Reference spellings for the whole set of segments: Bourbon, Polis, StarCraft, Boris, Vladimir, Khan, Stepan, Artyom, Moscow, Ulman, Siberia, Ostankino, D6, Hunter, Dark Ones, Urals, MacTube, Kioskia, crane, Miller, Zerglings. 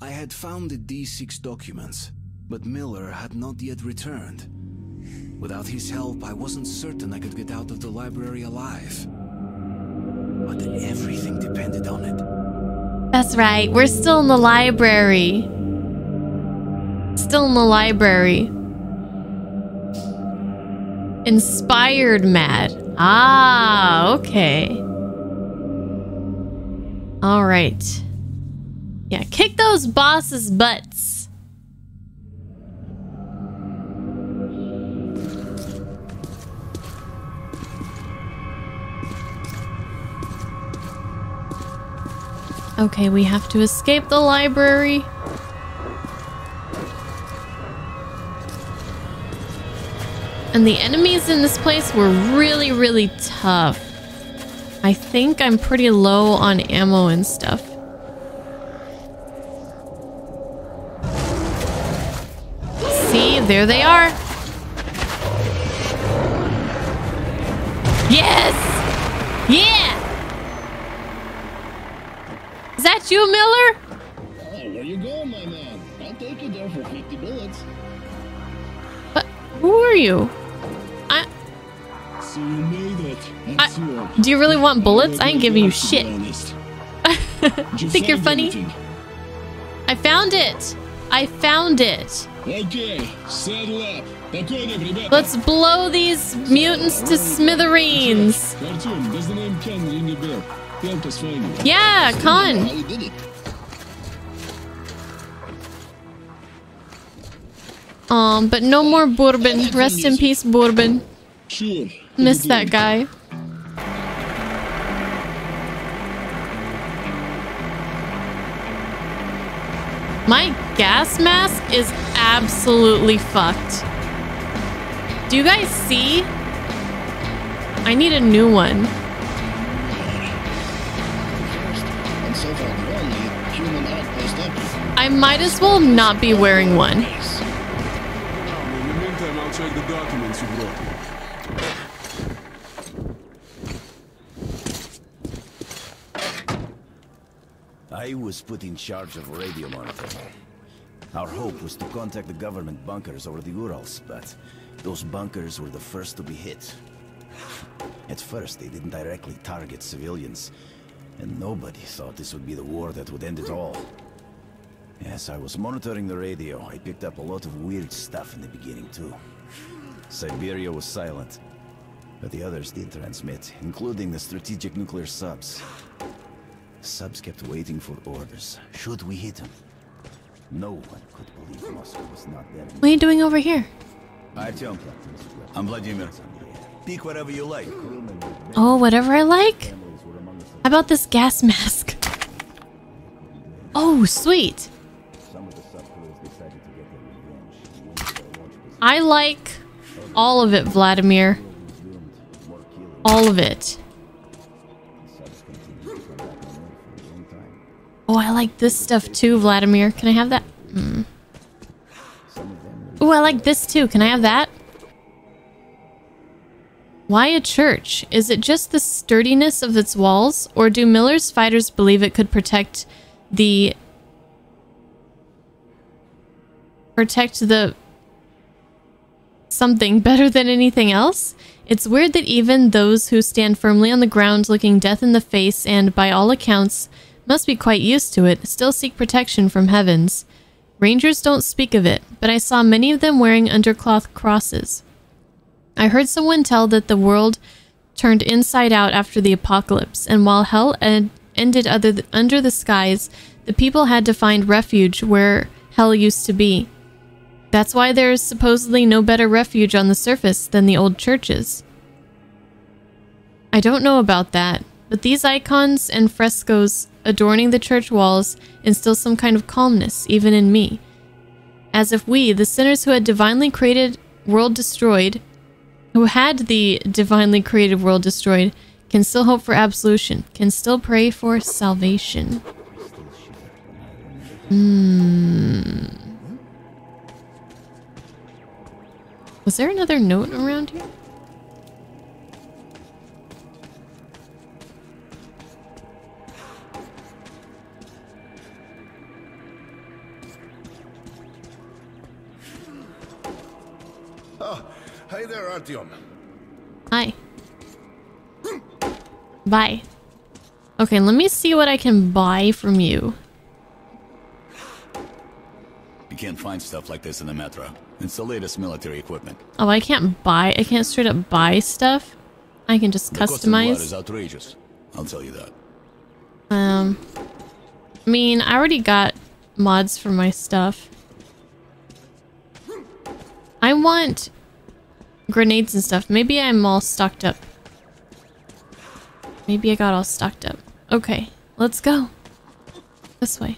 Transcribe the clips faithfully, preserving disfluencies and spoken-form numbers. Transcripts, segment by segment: I had found the D six documents, but Miller had not yet returned. Without his help, I wasn't certain I could get out of the library alive. But everything depended on it. That's right. We're still in the library. Still in the library. Inspired mad. Ah, okay. All right. Yeah, kick those bosses' butts. Okay, we have to escape the library. And the enemies in this place were really, really tough. I think I'm pretty low on ammo and stuff. See, there they are. Yes! Yeah! Is that you, Miller? Oh, where you going, my man? I'll take you there for fifty bullets. But who are you? So you made it. I, do you really want bullets? I ain't giving you shit. You think you're funny? Anything? I found it. I found it. Okay, saddle up. Let's blow these mutants to smithereens. Yeah, Khan. Um, but no more Bourbon. Rest in peace, Bourbon. Sure. Miss that guy. My gas mask is absolutely fucked. Do you guys see? I need a new one. I might as well not be wearing one. In the meantime, I'll check the documents you brought. I was put in charge of radio monitoring. Our hope was to contact the government bunkers over the Urals, but those bunkers were the first to be hit. At first, they didn't directly target civilians, and nobody thought this would be the war that would end it all. As I was monitoring the radio, I picked up a lot of weird stuff in the beginning, too. Siberia was silent, but the others did transmit, including the strategic nuclear subs. Subs kept waiting for orders. Should we hit him? No one could believe Moscow was not there. What are you doing over here? Artyom, I'm Vladimir. Pick whatever you like. Oh, whatever I like? How about this gas mask? Oh, sweet. I like all of it, Vladimir. All of it. Oh, I like this stuff too, Vladimir. Can I have that? Mm. Oh, I like this too. Can I have that? Why a church? Is it just the sturdiness of its walls? Or do Miller's fighters believe it could protect the... Protect the... something better than anything else? It's weird that even those who stand firmly on the ground looking death in the face and, by all accounts... must be quite used to it, still seek protection from heavens. Rangers don't speak of it, but I saw many of them wearing undercloth crosses. I heard someone tell that the world turned inside out after the apocalypse, and while hell ed ended other th under the skies, the people had to find refuge where hell used to be. That's why there is supposedly no better refuge on the surface than the old churches. I don't know about that, but these icons and frescoes adorning the church walls instill some kind of calmness, even in me. As if we, the sinners who had divinely created world destroyed, who had the divinely created world destroyed, can still hope for absolution, can still pray for salvation. Hmm. Was there another note around here? Hey there, Artyom. Hi. Bye. Okay, let me see what I can buy from you. You can't find stuff like this in the metro. It's the latest military equipment. Oh, I can't buy. I can't straight up buy stuff. I can just the customize. Cost of blood is outrageous. I'll tell you that. Um, I mean, I already got mods for my stuff. I want grenades and stuff. Maybe I'm all stocked up. Maybe I got all stocked up. Okay, let's go. This way.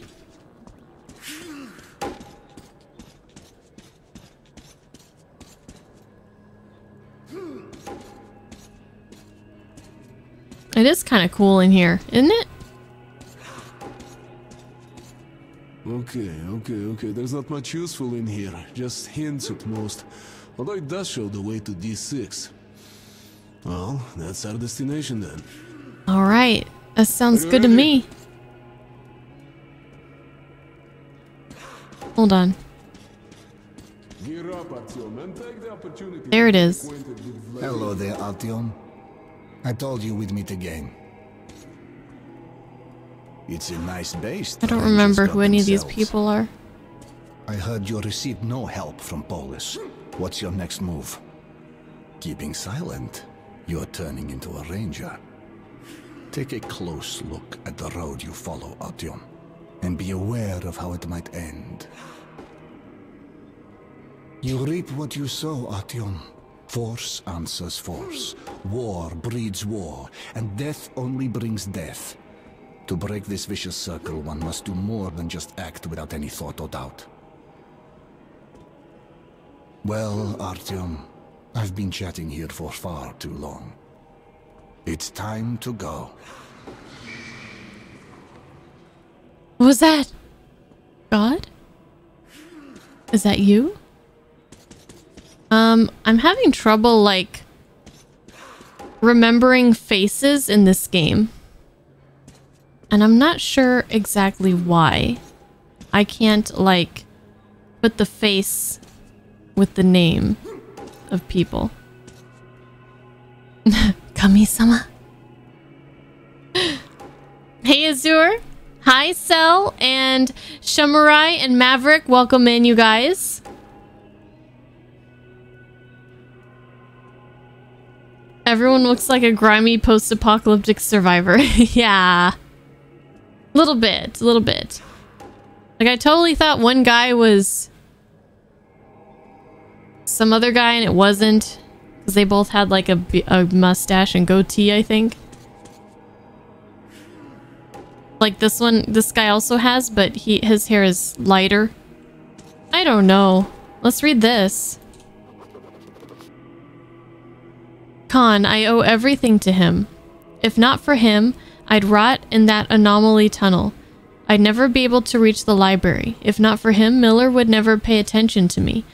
It is kind of cool in here, isn't it? Okay, okay, okay. There's not much useful in here. Just hints at most. Although it does show the way to D six. Well, that's our destination then. Alright. That sounds good to me. Hold on. There it is. Hello there, Artyom. I told you we'd meet again. It's a nice base. I don't remember who any themselves. of these people are. I heard you received no help from Polis. What's your next move? Keeping silent, you're turning into a ranger. Take a close look at the road you follow, Artyom, and be aware of how it might end. You reap what you sow, Artyom. Force answers force. War breeds war, and death only brings death. To break this vicious circle, one must do more than just act without any thought or doubt. Well, Artyom, I've been chatting here for far too long. It's time to go. What was that? God? Is that you? Um, I'm having trouble, like, remembering faces in this game. And I'm not sure exactly why. I can't, like, put the face with the name of people. Kami-sama. Hey, Azure. Hi, Cell and Shamurai and Maverick. Welcome in, you guys. Everyone looks like a grimy post-apocalyptic survivor. Yeah. A little bit. A little bit. Like, I totally thought one guy was some other guy and it wasn't. Because they both had, like, a, a mustache and goatee, I think. Like, this one, this guy also has, but he his hair is lighter. I don't know. Let's read this. Khan, I owe everything to him. If not for him, I'd rot in that anomaly tunnel. I'd never be able to reach the library. If not for him, Miller would never pay attention to me.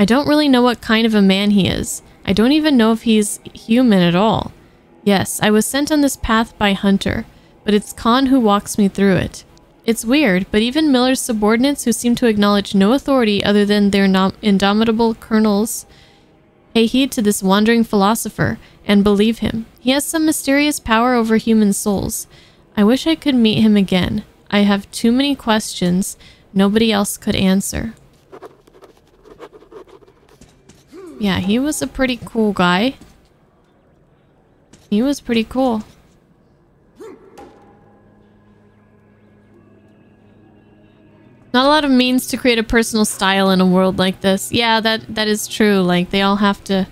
I don't really know what kind of a man he is. I don't even know if he's human at all. Yes, I was sent on this path by Hunter, but it's Khan who walks me through it. It's weird, but even Miller's subordinates, who seem to acknowledge no authority other than their indomitable colonels, pay heed to this wandering philosopher and believe him. He has some mysterious power over human souls. I wish I could meet him again. I have too many questions nobody else could answer. Yeah, he was a pretty cool guy. He was pretty cool. Not a lot of means to create a personal style in a world like this. Yeah, that that is true. Like, they all have to,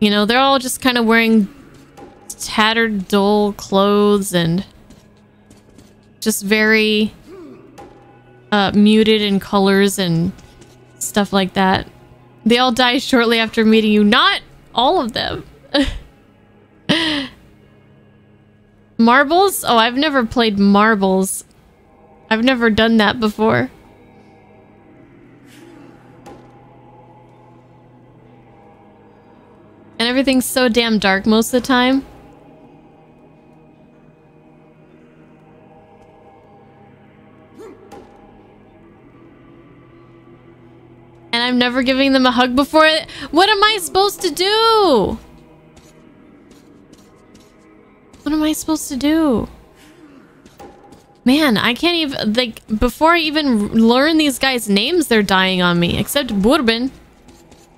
you know, they're all just kind of wearing tattered, dull clothes and just very uh, muted in colors and stuff like that. They all die shortly after meeting you. Not all of them. Marbles? Oh, I've never played marbles. I've never done that before. And everything's so damn dark most of the time. And and I'm never giving them a hug before it. What am I supposed to do? What am I supposed to do? Man, I can't even, like, before I even learn these guys' names, they're dying on me. Except Bourbon.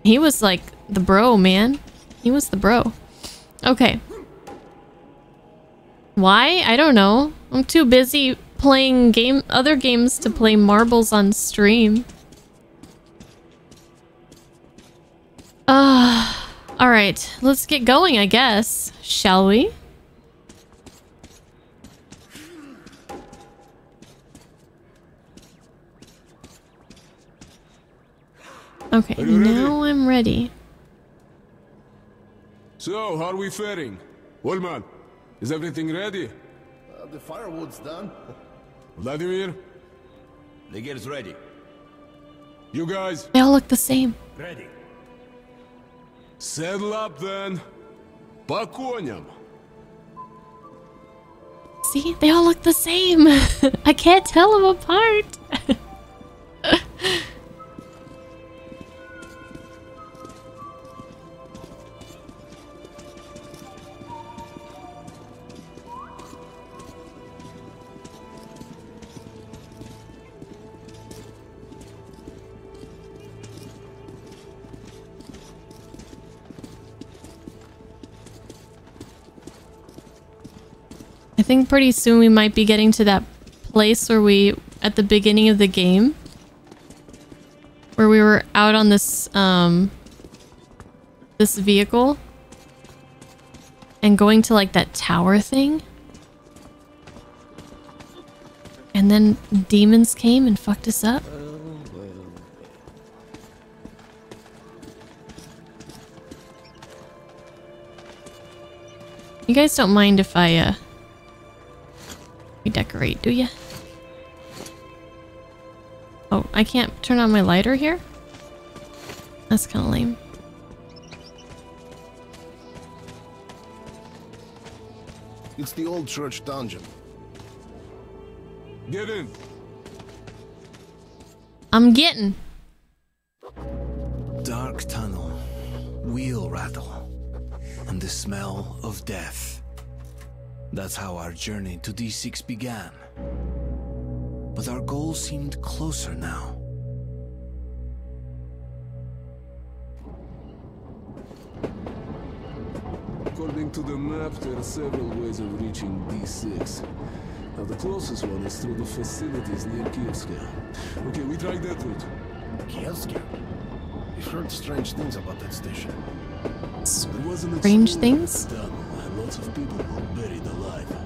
He was, like, the bro, man. He was the bro. Okay. Why? I don't know. I'm too busy playing game, other games to play marbles on stream. Uh, alright, let's get going, I guess. Shall we? Okay, now ready? I'm ready. So, how are we faring? Ulman, is everything ready? Uh, the firewood's done. Vladimir? The gear's ready. You guys? They all look the same. Ready. Saddle up then. По коням. See? They all look the same. I can't tell them apart. I think pretty soon we might be getting to that place where we, at the beginning of the game, where we were out on this, um, this vehicle and going to like that tower thing. And then demons came and fucked us up. You guys don't mind if I, uh, redecorate, do you? Oh, I can't turn on my lighter here? That's kind of lame. It's the old church dungeon. Get in. I'm getting. Dark tunnel, wheel rattle, and the smell of death. That's how our journey to D six began. But our goal seemed closer now. According to the map, there are several ways of reaching D six. Now the closest one is through the facilities near Kioskia. Okay, we tried that route. Kioskia? We've heard strange things about that station. Strange things? Lots of people were buried alive.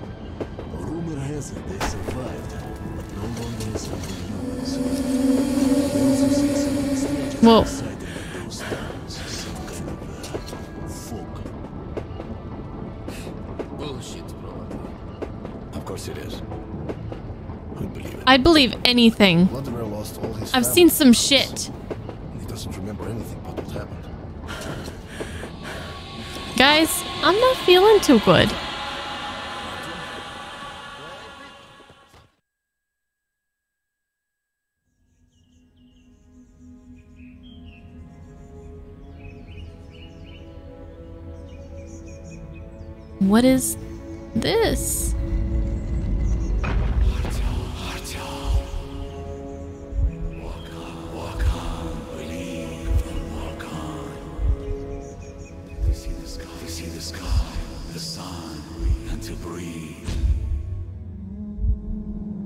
Rumor has it they survived, but no longer is of humans. We also see some strange outside of those towns, some kind of uh, folk. Bullshit, probably. Of course it is. I believe it. I believe anything. Vladimir lost all his I've seen some shit. He doesn't remember anything but what happened. Guys, I'm not feeling too good. What is this?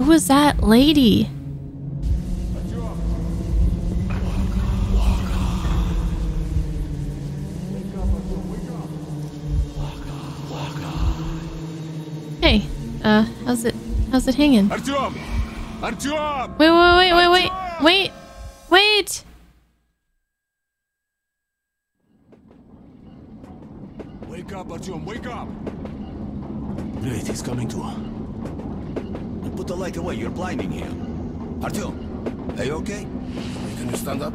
Was that lady? Hey, uh, how's it? How's it hanging? Artyom! Artyom! Wait, wait, wait, wait, wait, wait, wait! Wake up, Artyom! Wake up! Great, he's coming to us. Put the light away, you're blinding here. Artyom, are you okay? Can you stand up?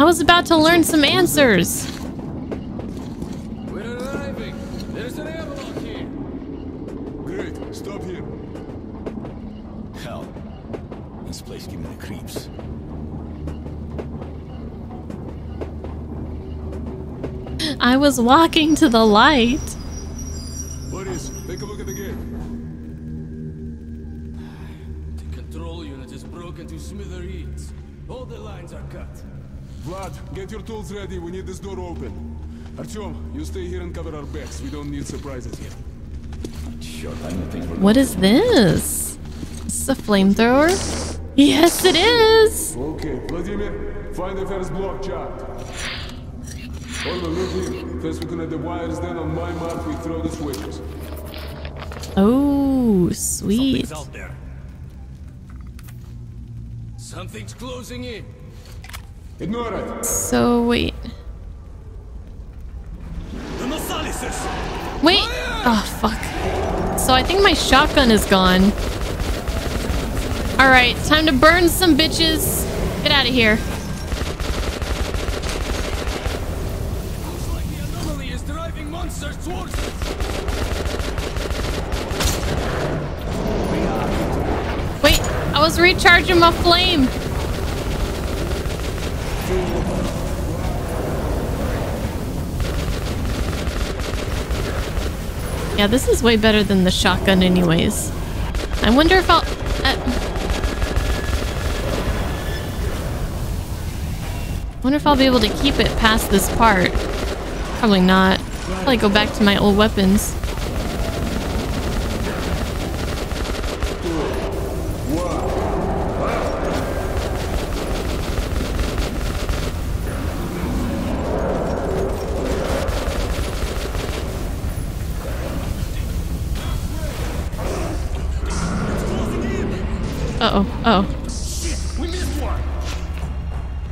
I was about to learn some answers. We're arriving. There's an airlock here. Great, stop here. Hell, this place gives me the creeps. I was walking to the light. Boris, take a look at the gate. The control unit is broken to smithereens. All the lines are cut. Vlad, get your tools ready. We need this door open. Artyom, you stay here and cover our backs. We don't need surprises here. Sure, I don't think we're what is this? Is this a flamethrower? Yes, it is! Okay, Vladimir, find the first block chart. Ulman, move here. First we connect the wires, then on my mark we throw the switches. Oh, sweet. Something's out there. Something's closing in. Ignore it. So, wait. Wait! Oh, fuck. So I think my shotgun is gone. Alright, time to burn some bitches. Get out of here. Looks like the anomaly is driving monsters towards us. Wait, I was recharging my flame. Yeah, this is way better than the shotgun anyways. I wonder if I'll... Uh, I wonder if I'll be able to keep it past this part. Probably not. Probably go back to my old weapons. Uh oh, uh oh. We missed one.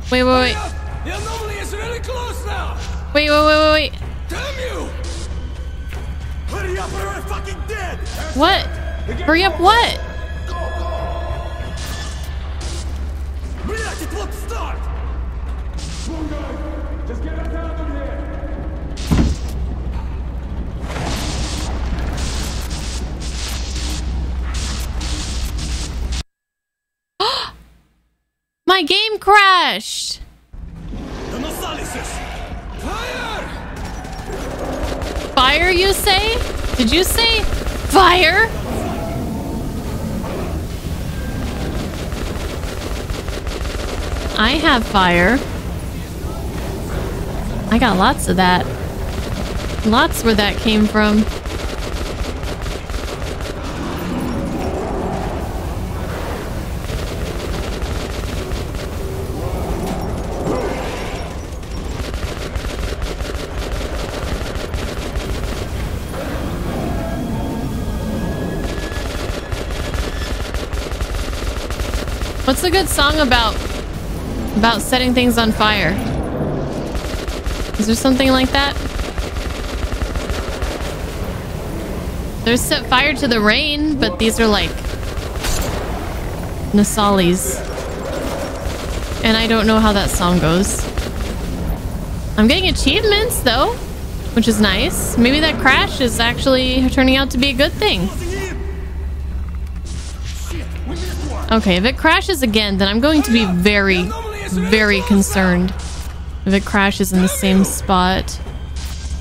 Wait, wait, wait. The anomaly is really close now. Wait, wait, wait, wait, wait. Damn you! Hurry up, or I'm fucking dead. What? Hurry up, what? Go, go. Relax, it won't start. Come on, guys. Just get us out of here. My game crashed. Fire! Fire, you say? Did you say fire? I have fire. I got lots of that. Lots where that came from. What's a good song about about setting things on fire? Is there something like that? There's Set Fire to the Rain, but these are like Nasalis. And I don't know how that song goes. I'm getting achievements though, which is nice. Maybe that crash is actually turning out to be a good thing. Okay, if it crashes again, then I'm going to be very, very concerned if it crashes in the same spot.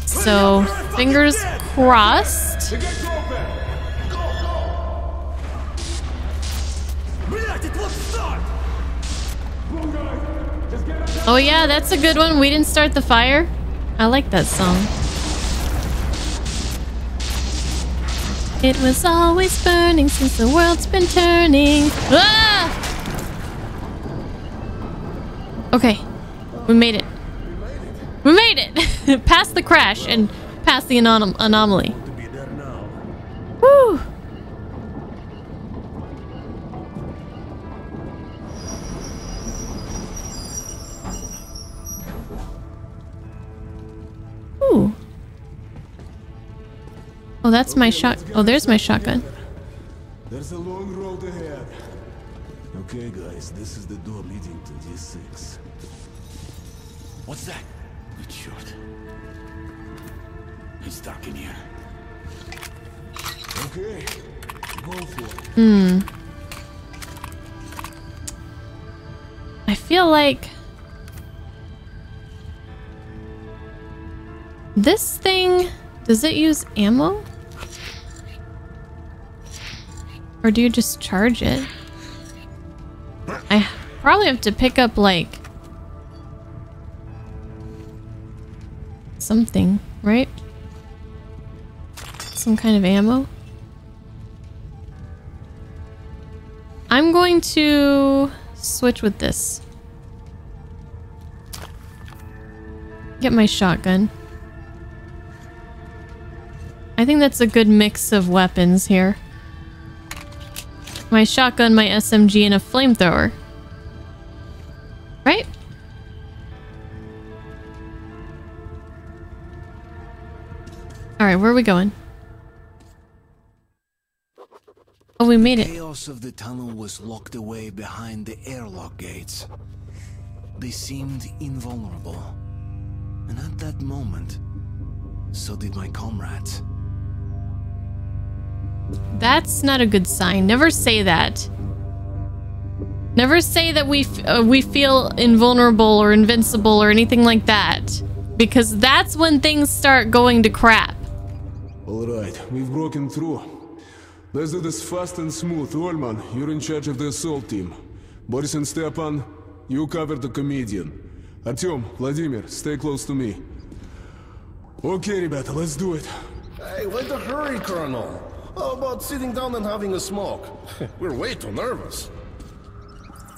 So, fingers crossed. Oh yeah, that's a good one. We Didn't Start the Fire. I like that song. It was always burning since the world's been turning. Ah! Okay, we made it. We made it! Past the crash and past the anom anomaly. Woo! Ooh. Oh, that's my shot. Oh, there's my shotgun. There's a long road ahead. Okay, guys, this is the door leading to D six. What's that? It's short. It's dark in here. Okay, go for it. Hmm. I feel like This thing, does it use ammo? Or do you just charge it? I probably have to pick up like something, right? Some kind of ammo. I'm going to switch with this. Get my shotgun. I think that's a good mix of weapons here. My shotgun, my S M G, and a flamethrower. Right? Alright, where are we going? Oh, we made it. The chaos of the tunnel was locked away behind the airlock gates. They seemed invulnerable. And at that moment, so did my comrades. That's not a good sign. Never say that. Never say that we f uh, we feel invulnerable or invincible or anything like that, because that's when things start going to crap. All right, we've broken through. Let's do this fast and smooth. Ulman, you're in charge of the assault team. Boris and Stepan, you cover the comedian. Artyom, Vladimir, stay close to me. Okay, ребята, let's do it. Hey, wait a hurry, Colonel. How about sitting down and having a smoke? We're way too nervous.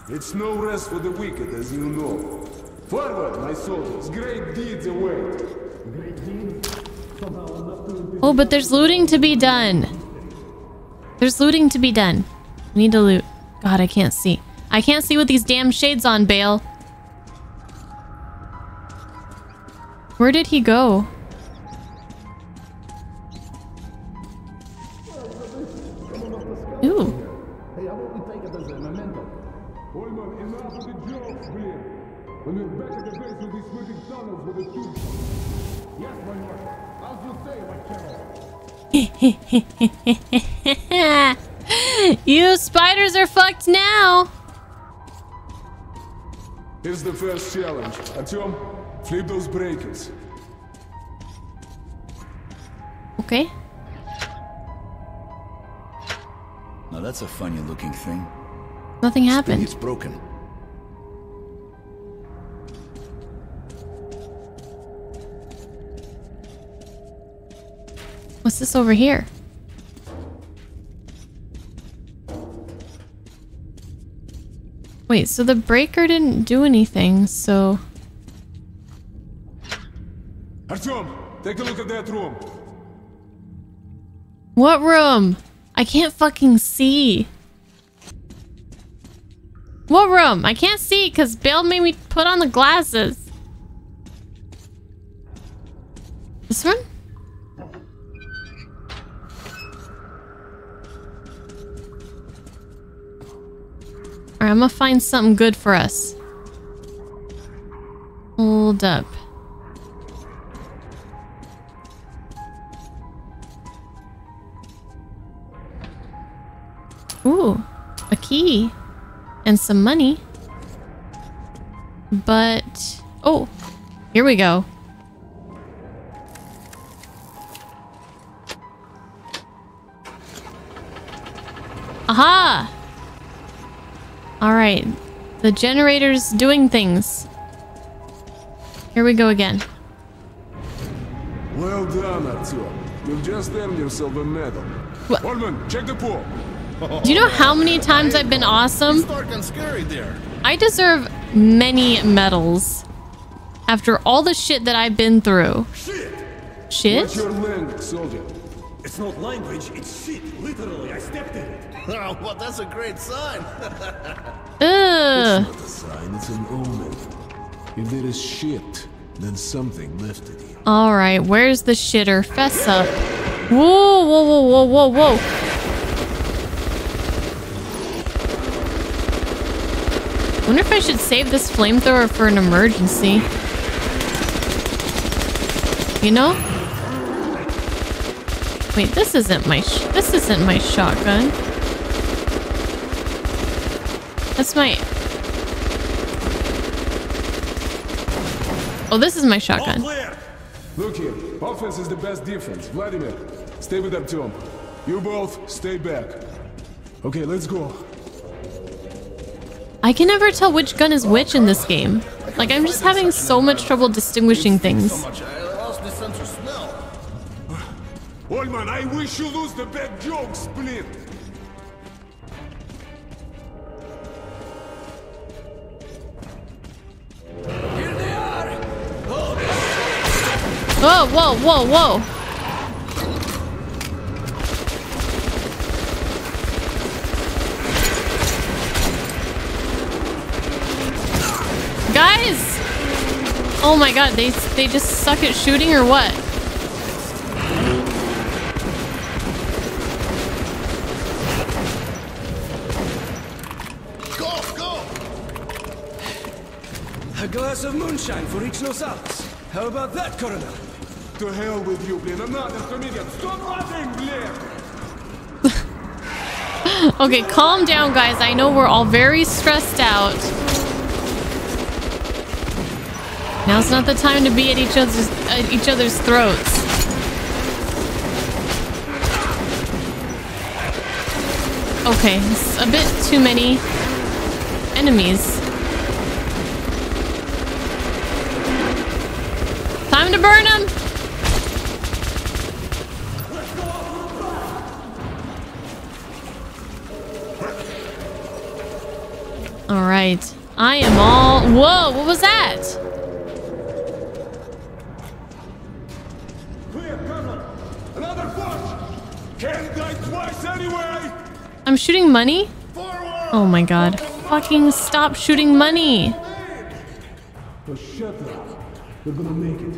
It's no rest for the wicked, as you know. Forward, my soldiers! Great deeds await! Oh, but there's looting to be done! There's looting to be done. We need to loot. God, I can't see. I can't see with these damn shades on, Bale. Where did he go? Ooh. You spiders are fucked now. Here's the first challenge. Artyom, flip those breakers. Okay. Now that's a funny looking thing. Nothing happened. It's broken. What's this over here? Wait, so the breaker didn't do anything, so... Artyom, take a look at that room. What room? I can't fucking see. What room? I can't see because Bill made me put on the glasses. This one? Alright, I'm gonna find something good for us. Hold up. Ooh, a key and some money. But oh, here we go. Aha! All right, the generator's doing things. Here we go again. Well done, Artyom. You've just earned yourself a medal. What? Ulman, check the pool. Do you know how many times I've been awesome? I deserve many medals. After all the shit that I've been through. Shit? Shit? What's your language, soldier? It's not language, it's shit. Literally, I stepped in it. Oh, well, that's a great sign. Ugh. It's not a sign, it's an omen. If there is shit, then something left at you. Alright, where's the shitter? Fess up. Whoa, whoa, whoa, whoa, whoa, whoa. I wonder if I should save this flamethrower for an emergency. You know? Wait, this isn't my sh this isn't my shotgun. That's my... Oh, this is my shotgun. Look here, offense is the best defense. Vladimir, stay with Artyom. You both, stay back. Okay, let's go. I can never tell which gun is which in this game. Like, I'm just having so much trouble distinguishing things. Ulman, I wish you lose the bad joke split! Here they are! Whoa, whoa, whoa, whoa! Guys! Oh my god, they they just suck at shooting or what? Go, go! A glass of moonshine for each Nosalis. How about that, Colonel? To hell with you, Blaine. I'm not a comedian. Stop laughing, Blaine! Okay, calm down, guys. I know we're all very stressed out. Now's not the time to be at each other's at each other's throats. Okay, it's a bit too many enemies. Time to burn them. All right, I am all. Whoa, what was that? I'm shooting money? Oh my god. Fucking stop shooting money! Well, shut up. We're gonna make it.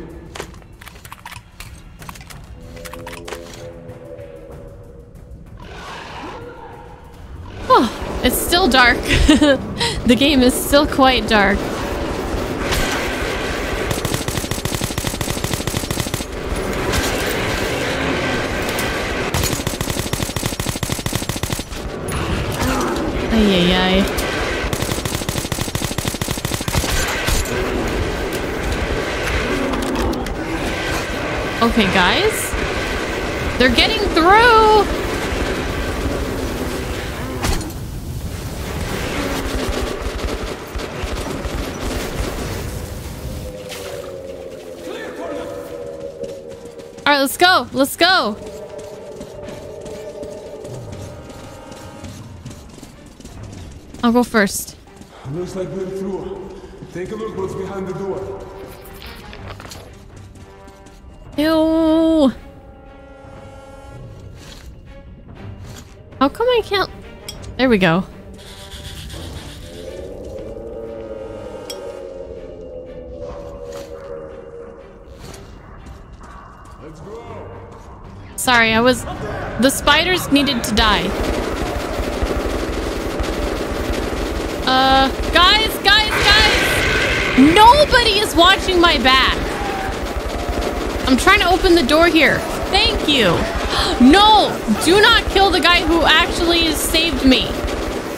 Oh, it's still dark. The game is still quite dark. Ay, ay, ay. Okay, guys. They're getting through! Alright, let's go! Let's go! I'll go first. Looks like we're through. Take a look what's behind the door. Ew. How come I can't? There we go. Let's go. Sorry, I was. The spiders needed to die. Uh, guys, guys, guys! Nobody is watching my back! I'm trying to open the door here. Thank you! No! Do not kill the guy who actually saved me.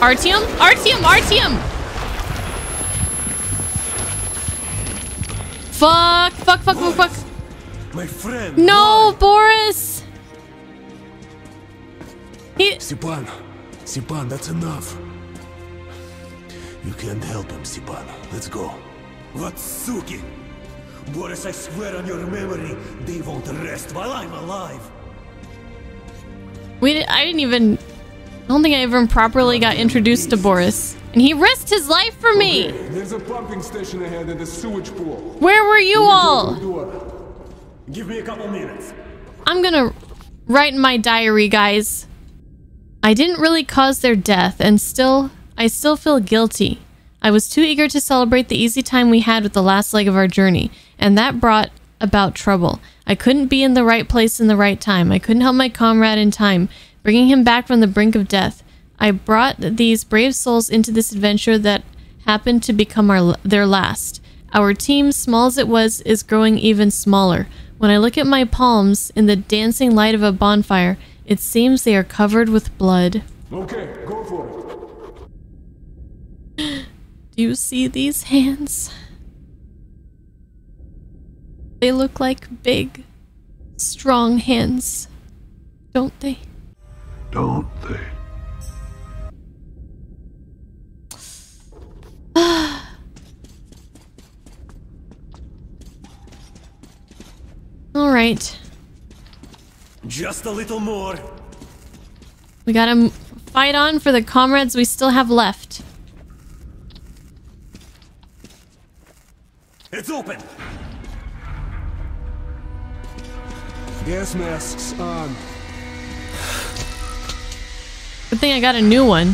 Artyom? Artyom! Artyom! Fuck! Fuck, fuck, fuck, fuck! My friend! No, Boris! He- Stepan! Stepan, that's enough! You can't help him, Stepan. Let's go. What, Suki? Boris, I swear on your memory, they won't rest while I'm alive. We did, I didn't even... I don't think I ever properly got introduced to Boris. And he risked his life for me! Okay, there's a pumping station ahead and a sewage pool. Where were you all? Give me a couple minutes. I'm gonna write in my diary, guys. I didn't really cause their death, and still... I still feel guilty. I was too eager to celebrate the easy time we had with the last leg of our journey, and that brought about trouble. I couldn't be in the right place in the right time. I couldn't help my comrade in time, bringing him back from the brink of death. I brought these brave souls into this adventure that happened to become our, their last. Our team, small as it was, is growing even smaller. When I look at my palms in the dancing light of a bonfire, it seems they are covered with blood. Okay, go for it. Do you see these hands? They look like big, strong hands, don't they? Don't they? All right. Just a little more. We gotta fight on for the comrades we still have left. It's open. Gas masks on. Good thing I got a new one.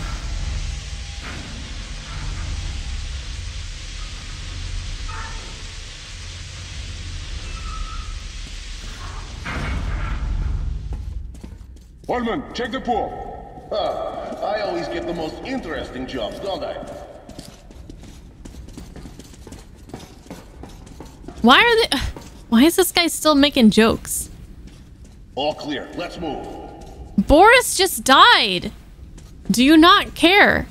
Ulman, check the pool. Ah, I always get the most interesting jobs, don't I? Why are they? Why is this guy still making jokes? All clear. Let's move. Boris just died. Do you not care?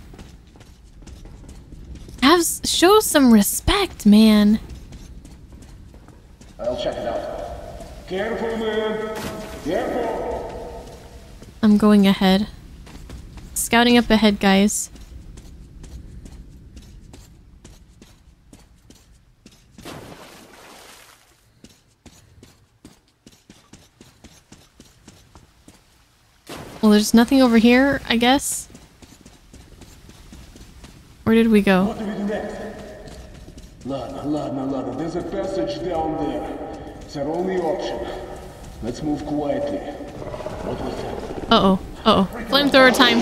Have show some respect, man. I'll check it out. Careful, man. Careful. I'm going ahead. Scouting up ahead, guys. Well, there's nothing over here, I guess. Where did we go? What do we do next? Ladna, ladna, ladna. There's a passage down there. It's our only option. Let's move quietly. What was that? Uh-oh. Uh-oh. Flamethrower time.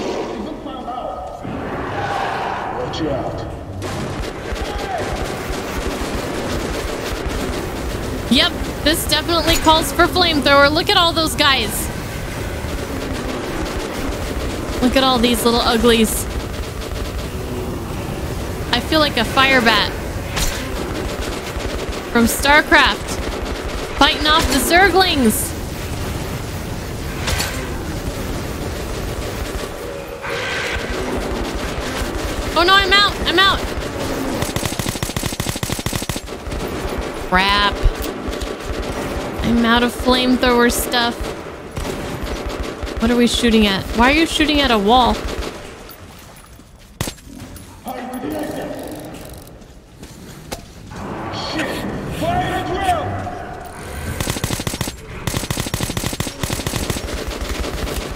Watch out. Yep. This definitely calls for flamethrower. Look at all those guys. Look at all these little uglies. I feel like a fire bat from StarCraft fighting off the Zerglings. Oh no, I'm out. I'm out. Crap. I'm out of flamethrower stuff. What are we shooting at? Why are you shooting at a wall?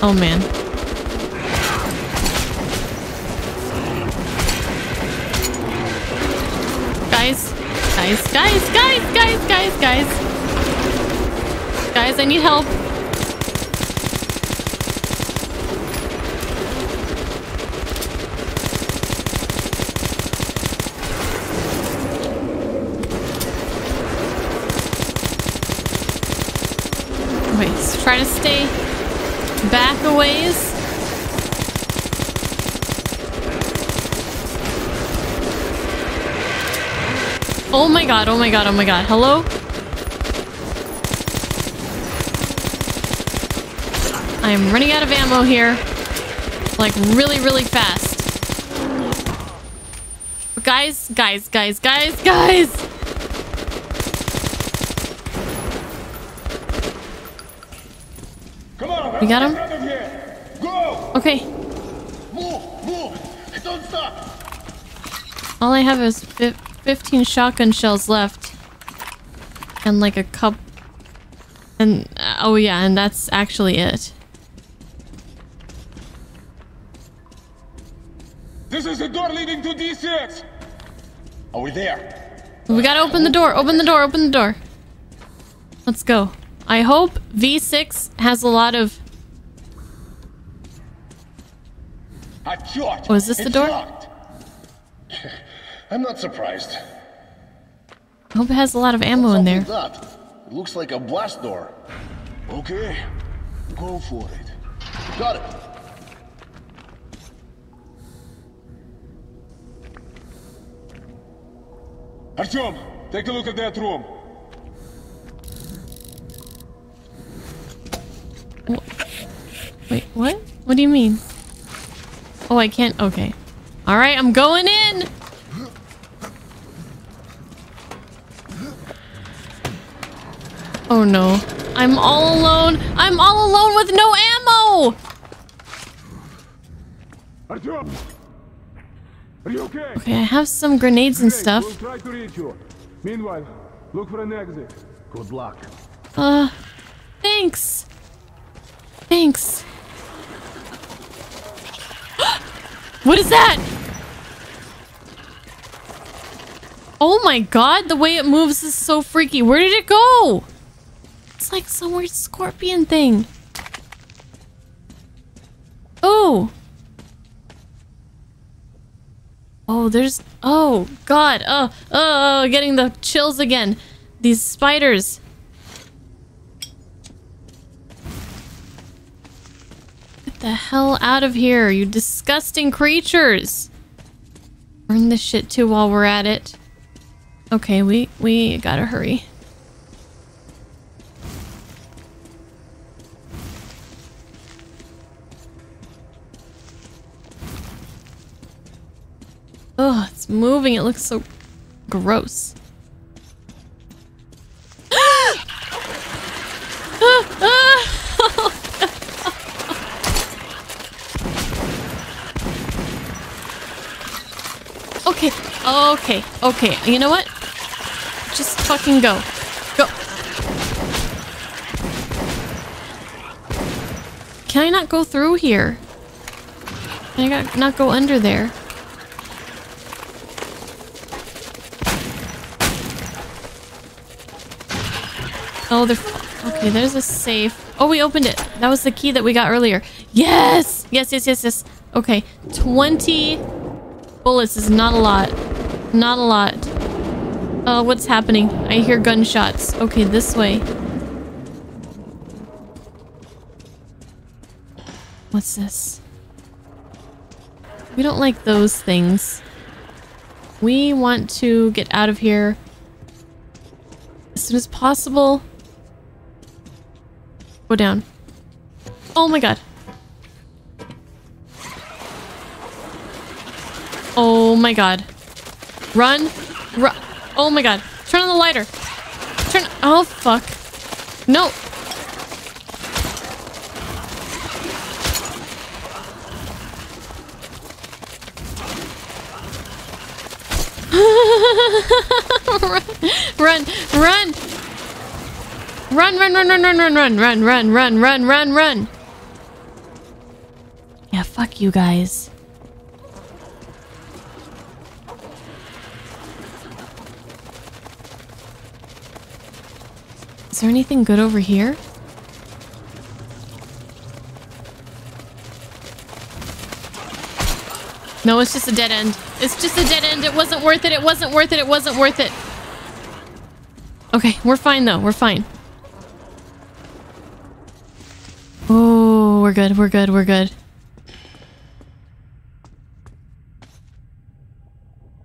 Oh man. Guys, guys, guys, guys, guys, guys, guys. Guys, I need help. Try to stay back a ways. Oh my god, oh my god, oh my god. Hello? I'm running out of ammo here. Like really, really fast. But guys, guys, guys, guys, guys! We got him? Go! Okay. Move, move. Don't stop. All I have is fifteen shotgun shells left. And like a cup. And oh yeah, and that's actually it. This is the door leading to D six. Are we there? We gotta open the door. Open the door. Open the door. Let's go. I hope V six has a lot of... Oh, is this the door? I'm not surprised. I hope it has a lot of ammo in there. It looks like a blast door. Okay, go for it. Got it. Artyom, take a look at that room. Wait, what? What do you mean? Oh, I can't. Okay. All right, I'm going in. Oh no. I'm all alone. I'm all alone with no ammo! Artyom! Are you okay? Okay, I have some grenades and Great. stuff. We'll try to reach you. Meanwhile, look for an exit. Good luck. Uh, thanks. Thanks. What is that? Oh my god, the way it moves is so freaky. Where did it go? It's like some weird scorpion thing. Oh. Oh, there's... Oh, God. Oh, oh, getting the chills again. These spiders. Get the hell out of here, you disgusting creatures. Burn this shit, too, while we're at it. Okay, we, we gotta hurry. Oh, it's moving. It looks so gross. Ah! Ah, ah! Oh, God. Okay, okay, okay. You know what? Just fucking go. Go. Can I not go through here? Can I not go under there? Oh, they're... Okay, there's a safe. Oh, we opened it. That was the key that we got earlier. Yes! Yes, yes, yes, yes. Okay. twenty bullets is not a lot. Not a lot. Uh, what's happening? I hear gunshots. Okay, this way. What's this? We don't like those things. We want to get out of here as soon as possible. Go down. Oh my god. Oh my god. Run. Run. Oh my god. Turn on the lighter. Turn. Oh fuck. No. Run. Run. Run. Run, run, run, run, run, run, run, run, run, run, run, run, run. Yeah, fuck you guys. Is there anything good over here? No, it's just a dead end. It's just a dead end. It wasn't worth it. It wasn't worth it. It wasn't worth it. Okay, we're fine though. We're fine. We're good, we're good, we're good.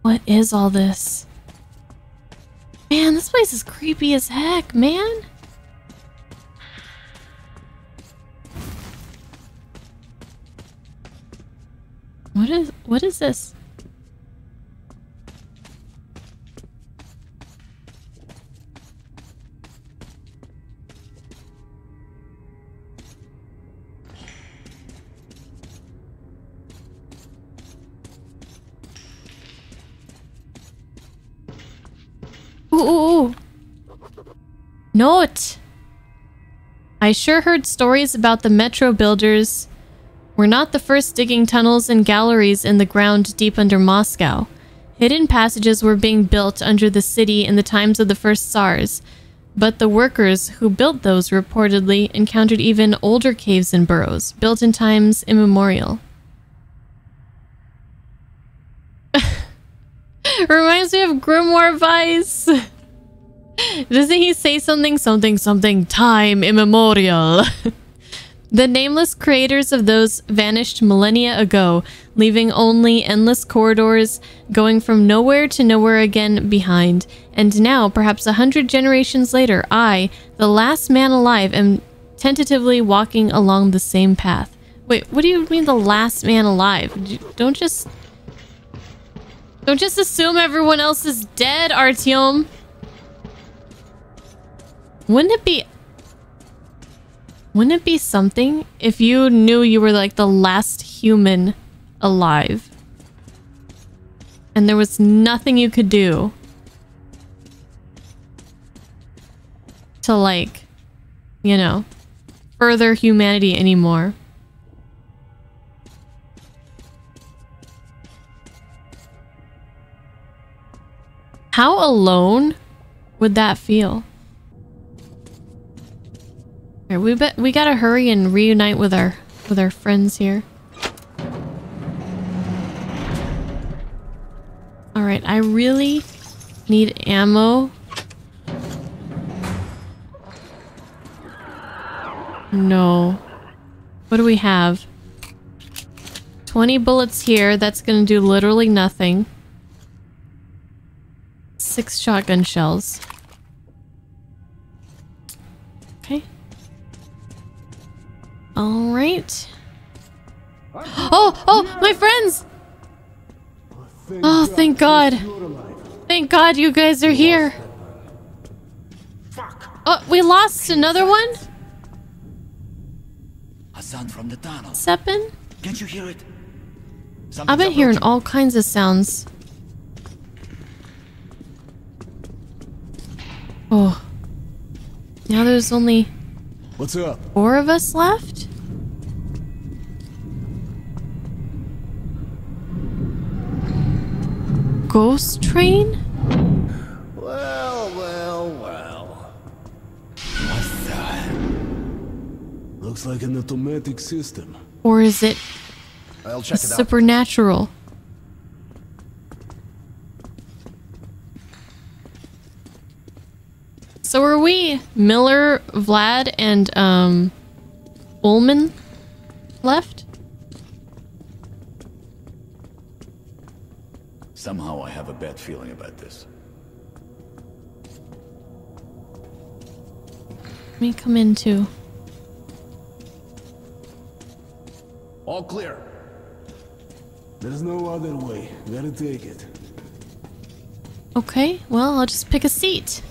What is all this? Man, this place is creepy as heck, man. What is, what is this? Note! I sure heard stories about the metro builders were not the first digging tunnels and galleries in the ground deep under Moscow. Hidden passages were being built under the city in the times of the first Tsars, but the workers who built those reportedly encountered even older caves and burrows, built in times immemorial. Reminds me of Grimoire Vice! Doesn't he say something, something, something, time immemorial? The nameless creators of those vanished millennia ago, leaving only endless corridors, going from nowhere to nowhere again behind. And now, perhaps a hundred generations later, I, the last man alive, am tentatively walking along the same path. Wait, what do you mean the last man alive? Don't just... Don't just assume everyone else is dead, Artyom. Wouldn't it be... Wouldn't it be something if you knew you were like the last human alive and there was nothing you could do to, like, you know, further humanity anymore? How alone would that feel? Here, we bet we gotta hurry and reunite with our with our friends here. All right, I really need ammo. No. What do we have? twenty bullets here. That's gonna do literally nothing. Six shotgun shells. All right. Oh, oh, my friends! Oh, thank God! Thank God, you guys are here. Oh, we lost another one. A sound from the tunnel. Stepan? Can't you hear it? I've been hearing all kinds of sounds. Oh. Now there's only. What's up? Four of us left? Ghost train? Well, well, well. What's that? Looks like an automatic system. Or is it, I'll check it out. Supernatural? So are we Miller, Vlad, and um, Ulman left? Somehow I have a bad feeling about this. Let me come in too. All clear. There's no other way. Gotta take it. Okay, well, I'll just pick a seat.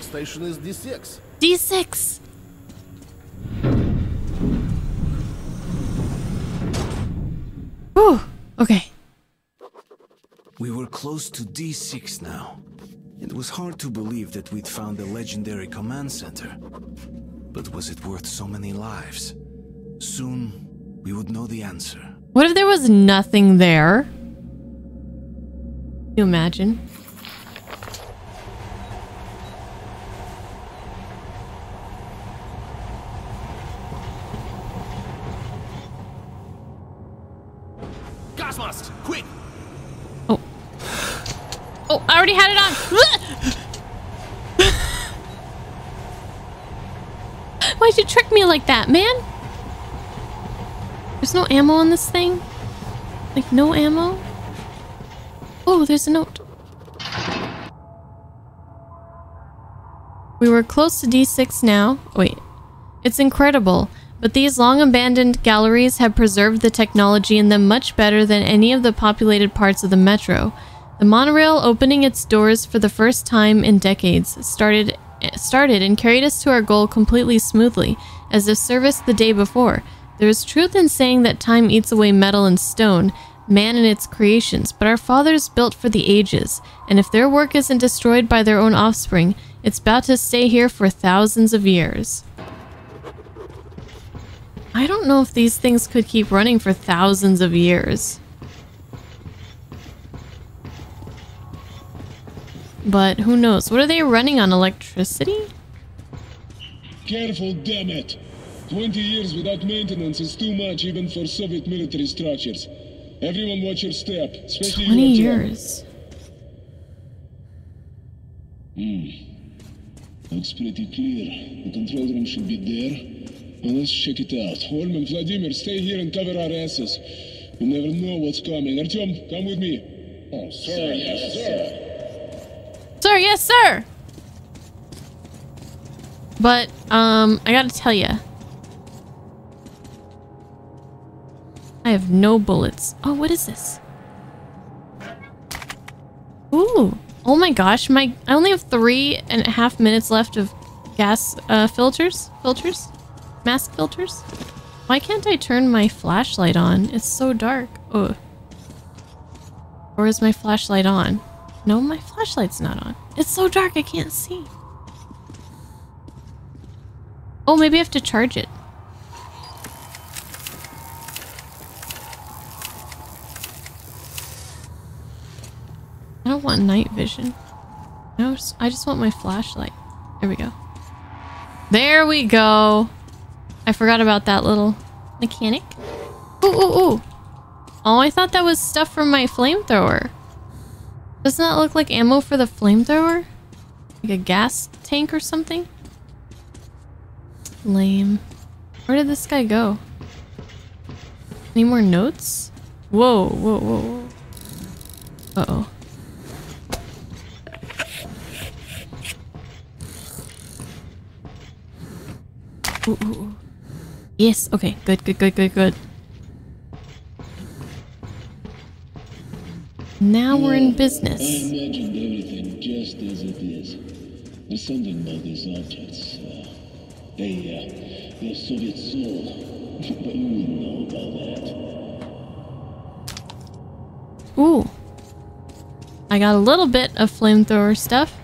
Station is D six. D six. Whew. Okay. We were close to D six now. It was hard to believe that we'd found a legendary command center. But was it worth so many lives? Soon, we would know the answer. What if there was nothing there? Can you imagine? Had it on. Why'd you trick me like that, man? There's no ammo on this thing? Like, no ammo? Oh, there's a note. We were close to D six now. Wait. It's incredible, but these long-abandoned galleries have preserved the technology in them much better than any of the populated parts of the metro. The monorail, opening its doors for the first time in decades, started started and carried us to our goal completely smoothly, as if serviced the day before. There is truth in saying that time eats away metal and stone, man and its creations, but our fathers built for the ages, and if their work isn't destroyed by their own offspring, it's bound to stay here for thousands of years. I don't know if these things could keep running for thousands of years. But who knows? What are they running on? Electricity? Careful, damn it! Twenty years without maintenance is too much, even for Soviet military structures. Everyone, watch your step, especially you. Twenty years. Hmm. Looks pretty clear. The control room should be there. Well, let's check it out. Holman, Vladimir, stay here and cover our asses. We never know what's coming. Artyom, come with me. Oh, sir, sir yes, yes, sir. sir. Sir, yes, sir! But um, I gotta tell you, I have no bullets. Oh, what is this? Ooh! Oh my gosh! My I only have three and a half minutes left of gas uh, filters, filters, mask filters. Why can't I turn my flashlight on? It's so dark. Ugh. Or is my flashlight on? No, my flashlight's not on. It's so dark, I can't see. Oh, maybe I have to charge it. I don't want night vision. I just, I just want my flashlight. There we go. There we go. I forgot about that little mechanic. Ooh, ooh, ooh. Oh, I thought that was stuff from my flamethrower. Doesn't that look like ammo for the flamethrower? Like a gas tank or something? Lame. Where did this guy go? Any more notes? Whoa, whoa, whoa, whoa. Uh-oh. Ooh, ooh, ooh. Yes, okay, good, good, good, good, good. Now we're in business. I imagined everything just as it is. Descending by these objects, uh, they, uh, they're Soviet soul. But you wouldn't know about that. Ooh. I got a little bit of flamethrower stuff.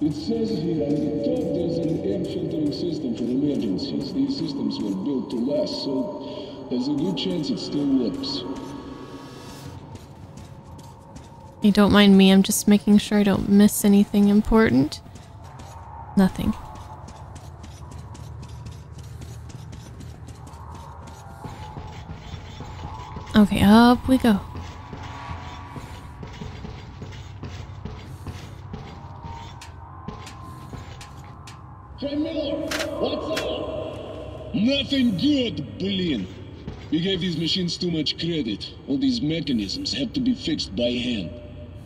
It says here on the top there's an air filtering system for emergencies. These systems were built to last, so there's a good chance it still works. Hey, don't mind me, I'm just making sure I don't miss anything important. Nothing. Okay, up we go. Hey Miller, what's up? Nothing good, billion. We gave these machines too much credit. All these mechanisms have to be fixed by hand.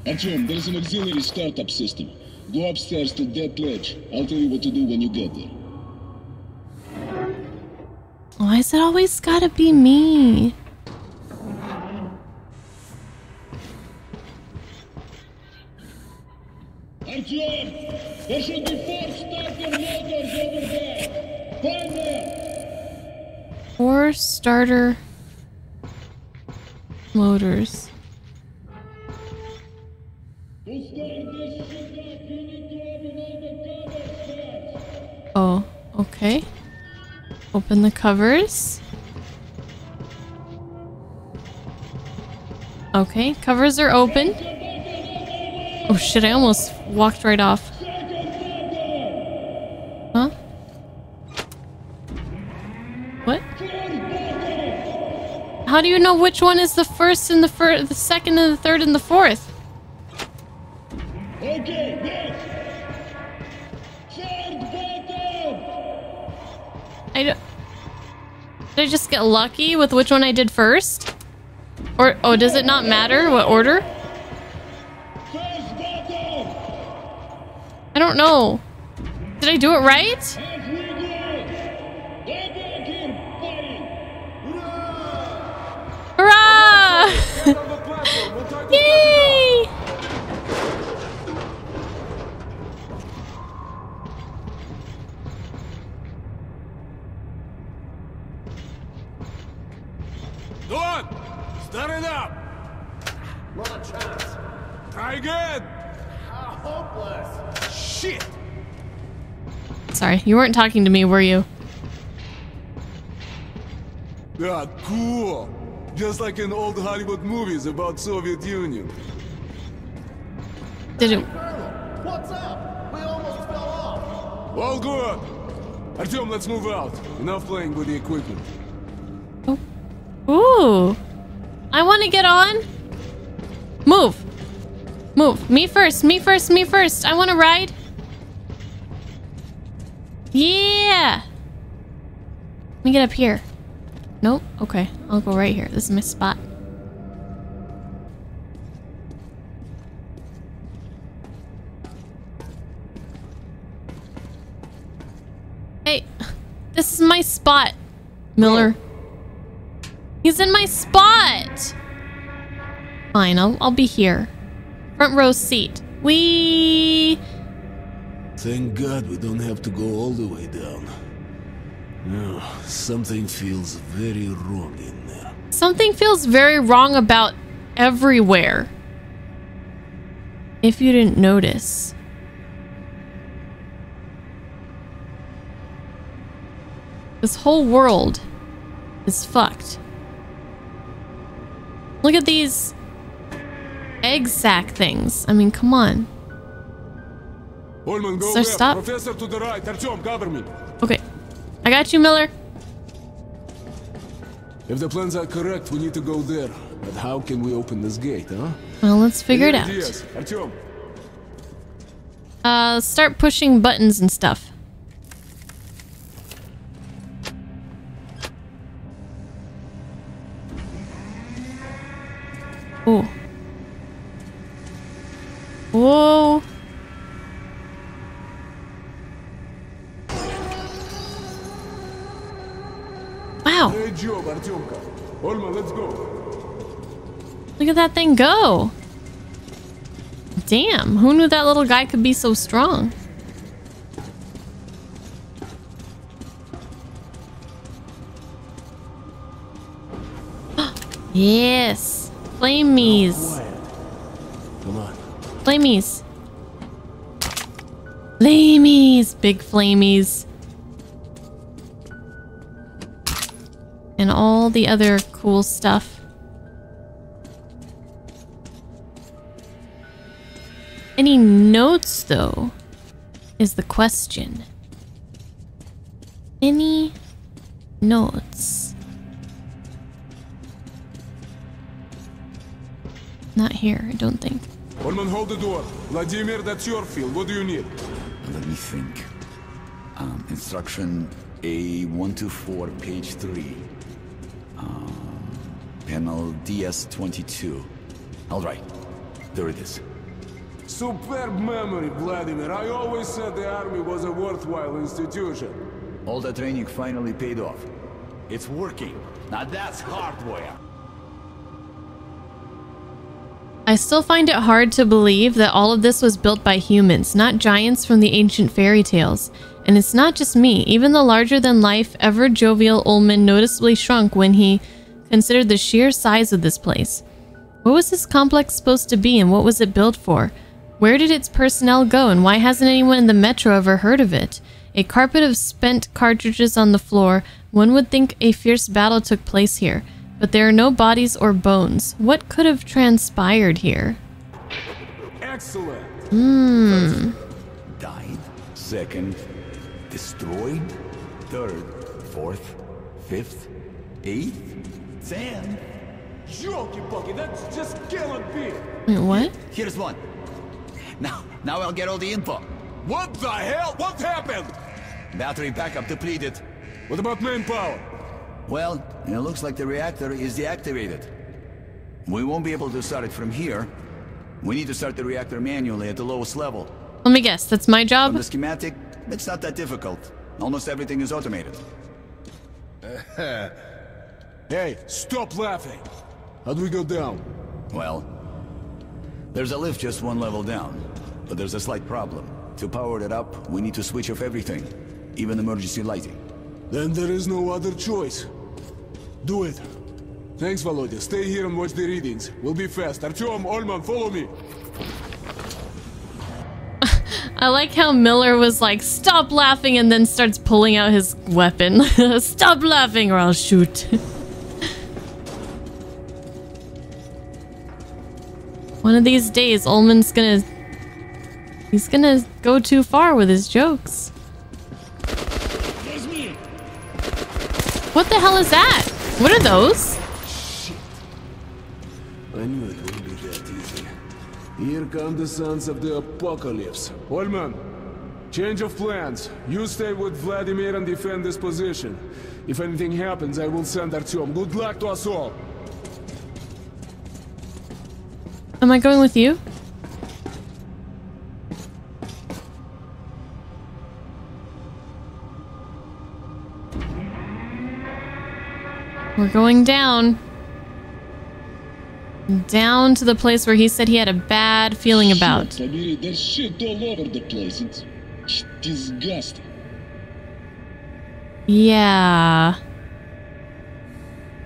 Artyom, there's an auxiliary startup system. Go upstairs to that ledge. I'll tell you what to do when you get there. Why is it always gotta be me? Artyom, there should be four starter motors over there. Find them. Four starter motors. Oh, okay. Open the covers. Okay, covers are open. Oh shit, I almost walked right off. Huh? What? How do you know which one is the first and the fir- the second and the third and the fourth? Okay, next! Third battle! I don't... Did I just get lucky with which one I did first? Or... Oh, does it not matter what order? First battle! I don't know. Did I do it right? Hurrah! Yay! Go on! Start it up! Not a chance. Try again! How hopeless! Shit! Sorry, you weren't talking to me, were you? Yeah, cool! Just like in old Hollywood movies about Soviet Union. Did it... What's up? We almost fell off! All good! Artyom, let's move out. Enough playing with the equipment. Oh. Ooh, I want to get on. Move, move. Me first, me first, me first. I want to ride. Yeah. Let me get up here. Nope. Okay, I'll go right here. This is my spot. This is my spot, Miller. Oh. He's in my spot. Fine, I'll, I'll be here. Front row seat. Wee. Thank God we don't have to go all the way down. Oh, something feels very wrong in there. Something feels very wrong about everywhere. If you didn't notice. This whole world is fucked. Look at these egg sack things. I mean, come on. Ulman, go so stop. Professor to the right. Artyom, cover me. Okay. I got you, Miller. If the plans are correct, we need to go there. But how can we open this gate, huh? Well, let's figure Any it ideas? out. Artyom. Uh, start pushing buttons and stuff. Oh. Whoa. Wow. Great job, Artyomka. Ulma, let's go. Look at that thing go. Damn, who knew that little guy could be so strong? Yes. Flamies. Come on. Flamies. Flamies. Big flamies. And all the other cool stuff. Any notes, though, is the question. Any notes? Not here, I don't think. Ulman, hold the door. Vladimir, that's your field. What do you need? Let me think. Um, instruction A one two four, page three. Um, panel D S twenty-two. All right, there it is. Superb memory, Vladimir. I always said the army was a worthwhile institution. All the training finally paid off. It's working. Now that's hardware. I still find it hard to believe that all of this was built by humans, not giants from the ancient fairy tales. And it's not just me. Even the larger-than-life, ever-jovial Ulman noticeably shrunk when he considered the sheer size of this place. What was this complex supposed to be, and what was it built for? Where did its personnel go, and why hasn't anyone in the metro ever heard of it? A carpet of spent cartridges on the floor. One would think a fierce battle took place here. But there are no bodies or bones. What could have transpired here? Excellent. Hmm. Died. Second. Destroyed. Third. Fourth. Fifth. Eighth. Ten. Jokey bucky, that's just killing me. Wait, what? Here's one. Now, now I'll get all the info. What the hell? What happened? Battery backup depleted. What about manpower? Well, it looks like the reactor is deactivated. We won't be able to start it from here. We need to start the reactor manually at the lowest level. Let me guess, that's my job? On the schematic, it's not that difficult. Almost everything is automated. Hey, stop laughing! How do we go down? Well, there's a lift just one level down. But there's a slight problem. To power it up, we need to switch off everything. Even emergency lighting. Then there is no other choice. Do it. Thanks, Volodya. Stay here and watch the readings. We'll be fast. Artyom, Ulman, follow me. I like how Miller was like, stop laughing, and then starts pulling out his weapon. Stop laughing or I'll shoot. One of these days, Ulman's gonna... He's gonna go too far with his jokes. What the hell is that? What are those? Shit. I knew it wouldn't be that easy. Here come the sons of the apocalypse. Ulman, change of plans. You stay with Vladimir and defend this position. If anything happens, I will send Artyom. Good luck to us all. Am I going with you? We're going down. Down to the place where he said he had a bad feeling about. Shit, I mean, there's shit all over the place. It's disgusting. Yeah.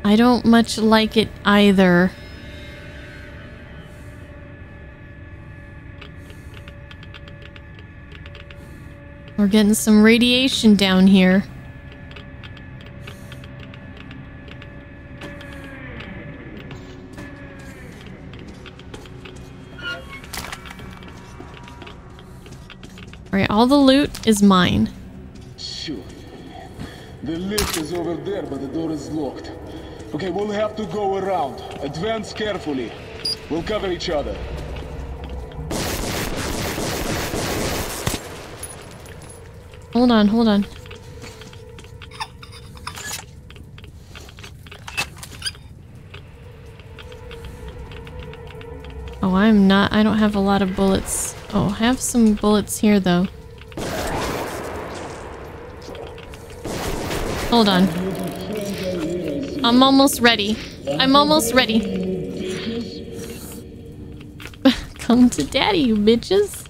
I don't much like it either. We're getting some radiation down here. Alright, all the loot is mine. Shoot. The lift is over there, but the door is locked. Okay, we'll have to go around. Advance carefully. We'll cover each other. Hold on, hold on. Oh, I'm not... I don't have a lot of bullets. Oh, I have some bullets here, though. Hold on. I'm almost ready. I'm almost ready. Come to daddy, you bitches.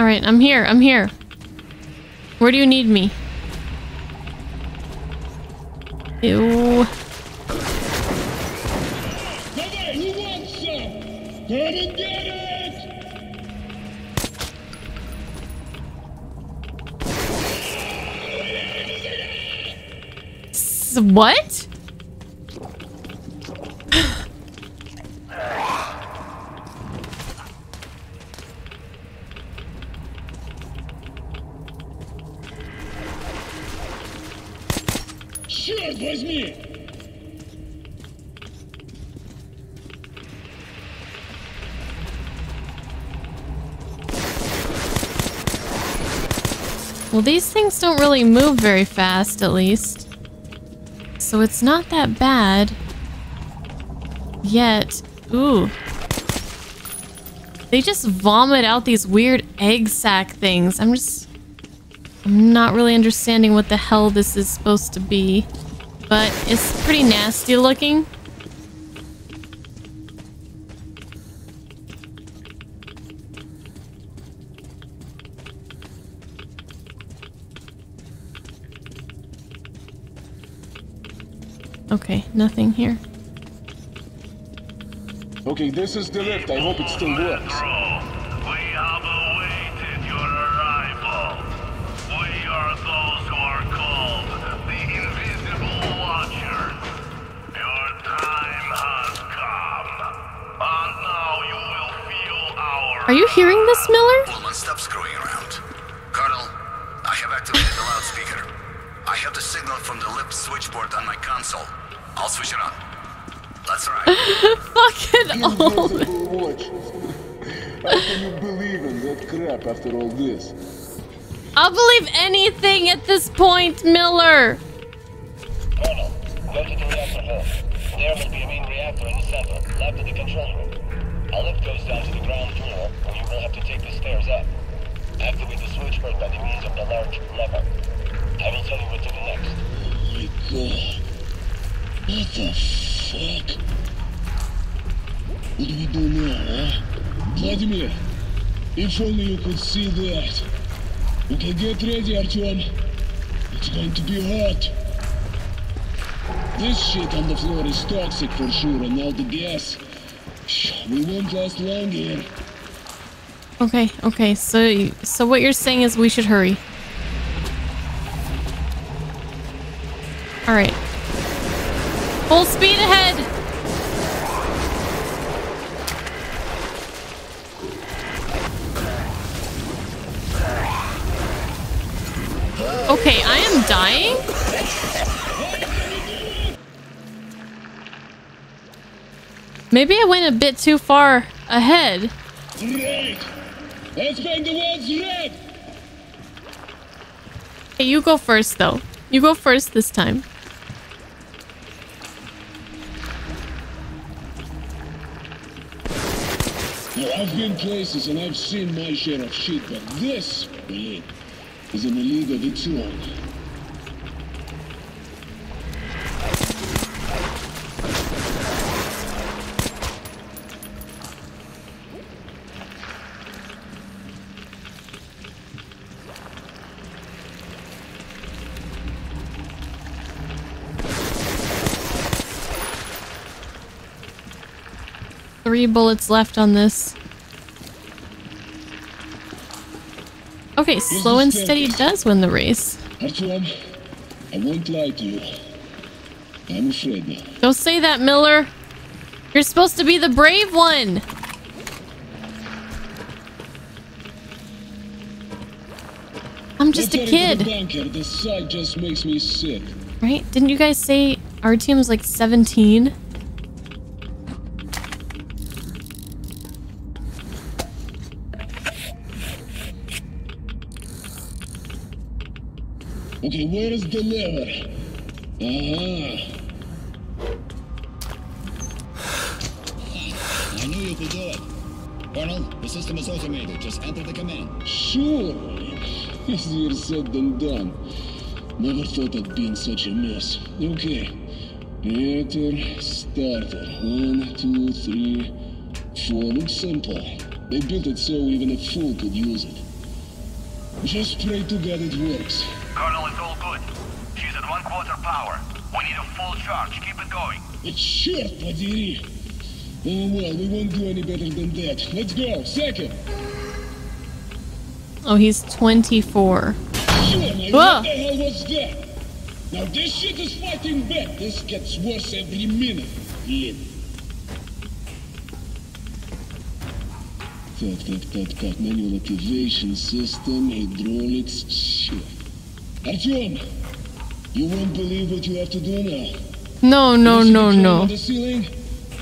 Alright, I'm here. I'm here. Where do you need me? Ew. S what? Well, these things don't really move very fast, at least. So it's not that bad. Yet. Ooh. They just vomit out these weird egg sac things. I'm just... I'm not really understanding what the hell this is supposed to be. But it's pretty nasty looking. Okay, nothing here. Okay, this is the lift. I hope it still works. We have awaited your arrival. We are those who are called the Invisible Watchers. Your time has come. And now you will feel our... Are you hearing this, Miller? Ulman, stop screwing around. Colonel, I have activated the loudspeaker. I have the signal from the lift switchboard on my console. I'll switch it on. That's right. Fucking old. How can you believe in that crap after all this? I'll believe anything at this point, Miller. Colonel, go to the reactor hall. There must be a main reactor in the center, left to the control room. Our lift goes down to the ground floor, and you will have to take the stairs up. Activate the switchboard by the means of the large lever. I will tell you what to do next. Oh my god. What the fuck? What do we do now, huh? Vladimir, if only you could see that. Okay, get ready, Artyom. It's going to be hot. This shit on the floor is toxic for sure, and all the gas. We won't last long here. Okay, okay, so, so what you're saying is we should hurry. All right. Full speed ahead. Okay, I am dying. Maybe I went a bit too far ahead. Red. Let's bang the world's red. Hey, you go first though. You go first this time. Now, I've been places and I've seen my share of shit, but this, believe, is in a league of its own. Three bullets left on this. Okay, slow and steady does win the race. Artyom, I won't lie to you. I'm afraid now. Don't say that, Miller. You're supposed to be the brave one. I'm just a kid. The sight just makes me sick. Right? Didn't you guys say Artyom's like seventeen? Okay, where is the lever? Uh-huh. I knew you could do it. Colonel, the system is automated. Just enter the command. Sure. Easier said than done. Never thought I'd be in such a mess. Okay. Enter starter. One, two, three, four. Looks simple. They built it so even a fool could use it. Just pray to God it works. Colonel, it's all good. She's at one quarter power. We need a full charge. Keep it going. It's sure, Padiri. Oh, well, we won't do any better than that. Let's go. Second. Oh, he's twenty-four. Sure, man. What the hell was that? Now, this shit is fighting back. This gets worse every minute. Yeah. Talk, talk, talk, talk. Manual activation system, hydraulics, shit. Artyom, you won't believe what you have to do now. No, no, no, no. On the ceiling,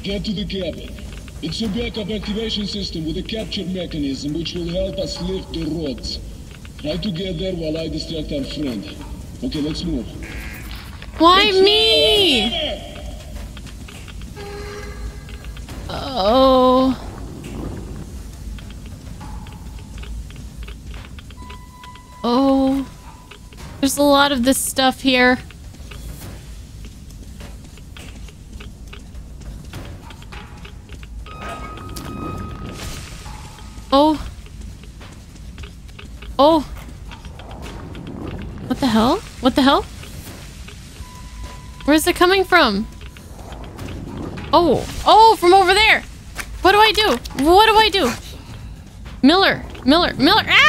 get to the cabin. It's a backup activation system with a capture mechanism which will help us lift the rods. Try to get there while I distract our friend. Okay, let's move. Why it's me? Oh. Oh. There's a lot of this stuff here. Oh. Oh. What the hell? What the hell? Where's it coming from? Oh. Oh, from over there. What do I do? What do I do? Miller. Miller. Miller. Ah!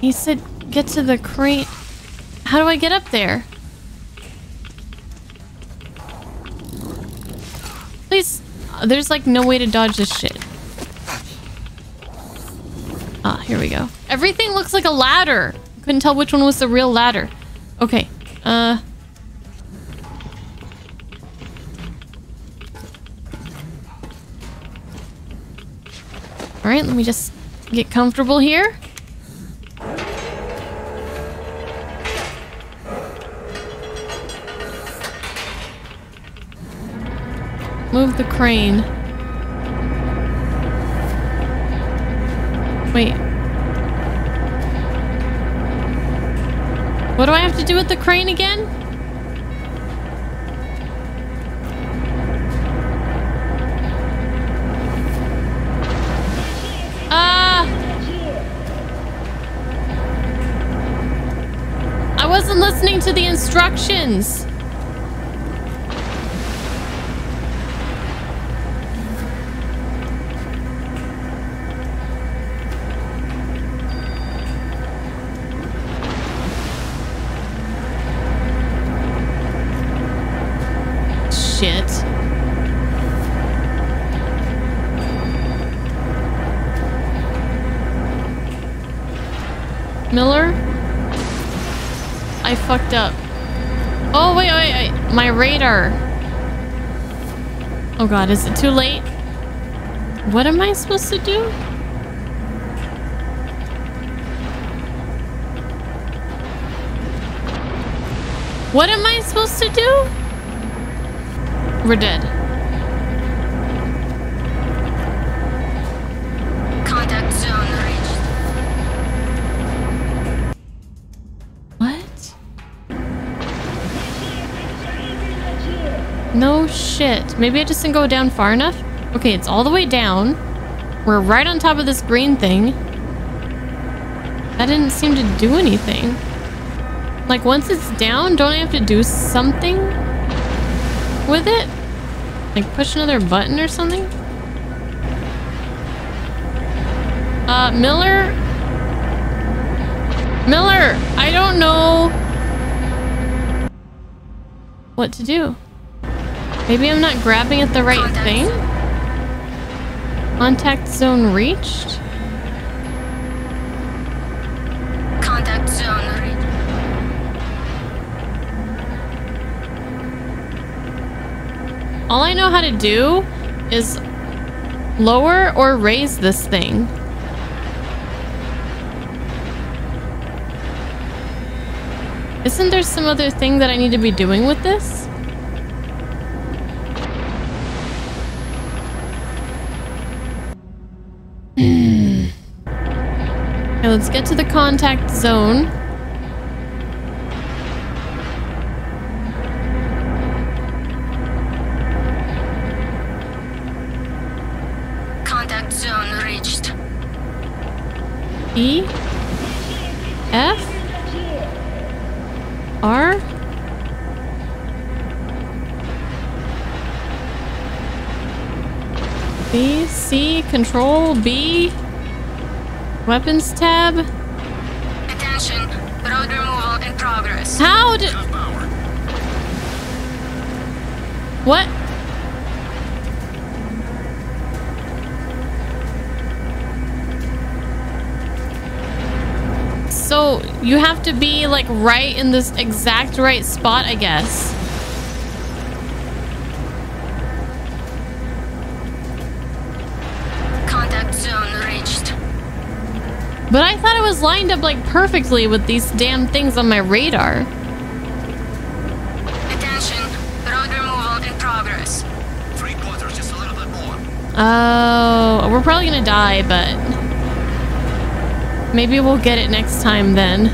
He said, get to the crate. How do I get up there? Please. There's like no way to dodge this shit. Ah, here we go. Everything looks like a ladder. Couldn't tell which one was the real ladder. Okay. Uh. All right, let me just get comfortable here. Move the crane. Wait. What do I have to do with the crane again? Ah! Uh, I wasn't listening to the instructions. Miller? I fucked up. Oh, wait, wait, wait. My radar. Oh, God. Is it too late? What am I supposed to do? What am I supposed to do? We're dead. No shit. Maybe I just didn't go down far enough? Okay, it's all the way down. We're right on top of this green thing. That didn't seem to do anything. Like, once it's down, don't I have to do something with it? Like, push another button or something? Uh, Miller? Miller! I don't know what to do. Maybe I'm not grabbing at the right Contact. thing? Contact zone reached? Contact zone reached. All I know how to do is lower or raise this thing. Isn't there some other thing that I need to be doing with this? Okay, let's get to the contact zone. Contact zone reached. E? F? R? B, C, control, B, weapons tab. Attention, road removal in progress. How did... What? So you have to be like right in this exact right spot, I guess. Contact zone reached. But I thought it was lined up like perfectly with these damn things on my radar. Attention, road removal in progress. Three quarters, just a little bit more. Oh, we're probably gonna die, but. Maybe we'll get it next time then.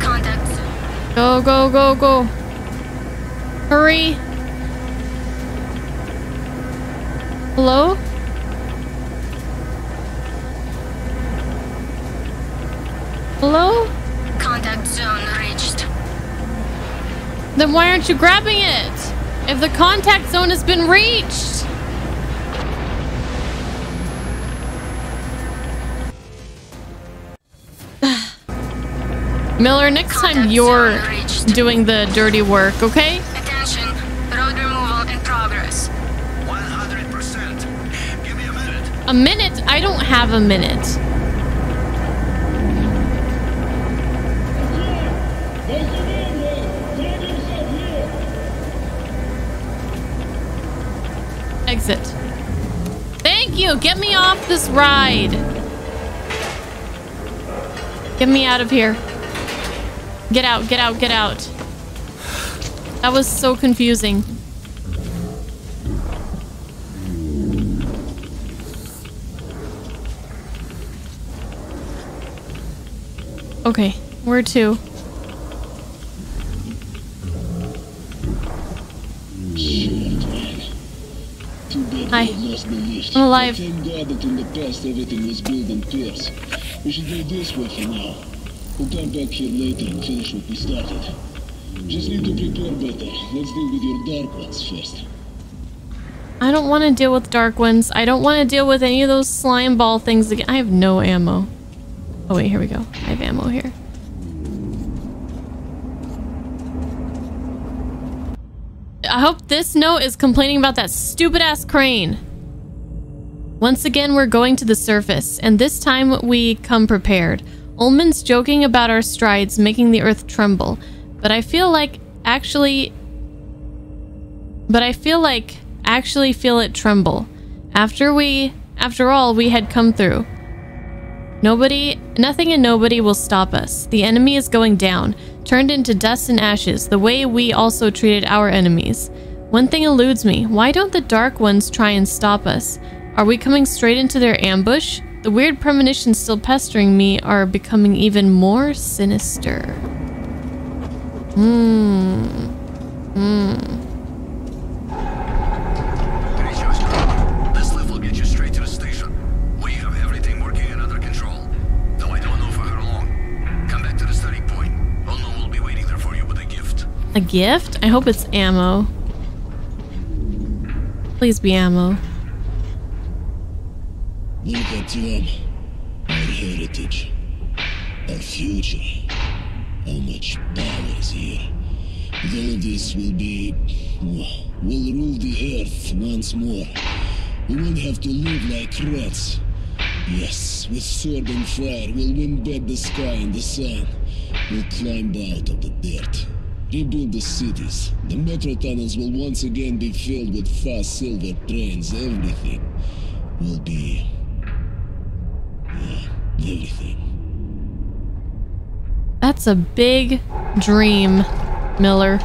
Contact. Go, go, go, go. Hurry. Hello? Hello? Contact zone reached. Then why aren't you grabbing it? If the contact zone has been reached. Miller, next time you're doing the dirty work, okay? Attention, road removal in progress. one hundred percent. Give me a minute. A minute? I don't have a minute. Exit. Thank you! Get me off this ride! Get me out of here. Get out, get out, get out. That was so confusing. Okay, where to? Hi. I'm alive. Thank God that in the past everything was built on tips. We should do this way for now. We'll come back here later and finish what we started. Just need to prepare better. Let's deal with your Dark Ones first. I don't want to deal with Dark Ones. I don't want to deal with any of those slime ball things again. I have no ammo. Oh wait, here we go. I have ammo here. I hope this note is complaining about that stupid ass crane. Once again, we're going to the surface, and this time we come prepared. Ulman's joking about our strides making the earth tremble, but I feel like actually... But I feel like actually feel it tremble. After we... After all, we had come through. Nobody... Nothing and nobody will stop us. The enemy is going down. Turned into dust and ashes, the way we also treated our enemies. One thing eludes me. Why don't the Dark Ones try and stop us? Are we coming straight into their ambush? The weird premonitions still pestering me are becoming even more sinister. Hmm. Hmm. A gift? I hope it's ammo. Please be ammo. Look at them. Our heritage. Our future. How much power is here. Then this will be... We'll rule the earth once more. We won't have to live like rats. Yes, with sword and fire, we'll win back the sky and the sun. We'll climb out of the dirt. Rebuild the cities. The metro tunnels will once again be filled with fast silver trains. Everything will be... Yeah, everything. That's a big dream, Miller.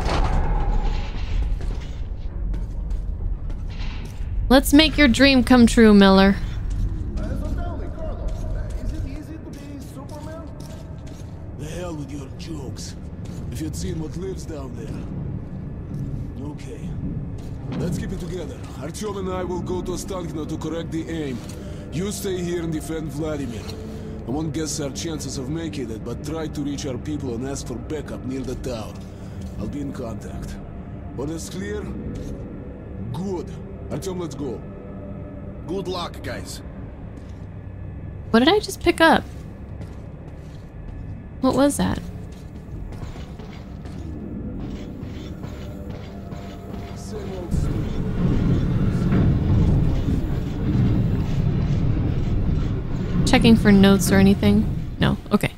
Let's make your dream come true, Miller. Seen what lives down there. Okay. Let's keep it together. Artyom and I will go to Ostankino to correct the aim. You stay here and defend Vladimir. I won't guess our chances of making it, but try to reach our people and ask for backup near the tower. I'll be in contact. Orders clear? Good. Artyom, let's go. Good luck, guys. What did I just pick up? What was that? Checking for notes or anything? No. Okay.